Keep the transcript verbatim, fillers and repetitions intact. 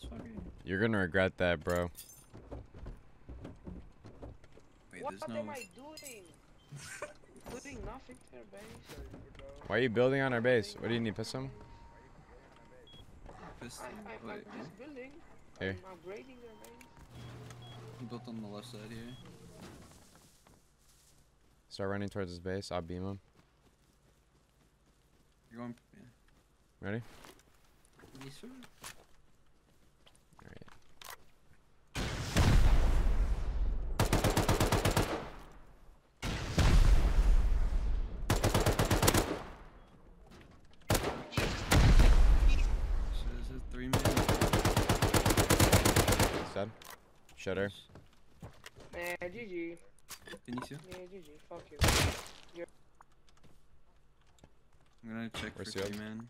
It's fucking... You're gonna regret that, bro. Wait, what no... am I doing? Putting nothing to our base. Why are you building on our base? What do you need, piston? Piston? I, I, I, I'm just building. Here. I'm upgrading their base. Built on the left side here. Start running towards his base. I'll beam him. You're going. Yeah. Ready? Yes, sir. Shutter. Nah, G G. Benicio? Yeah, G G. Fuck you. You're I'm gonna check We're for sealed. three man.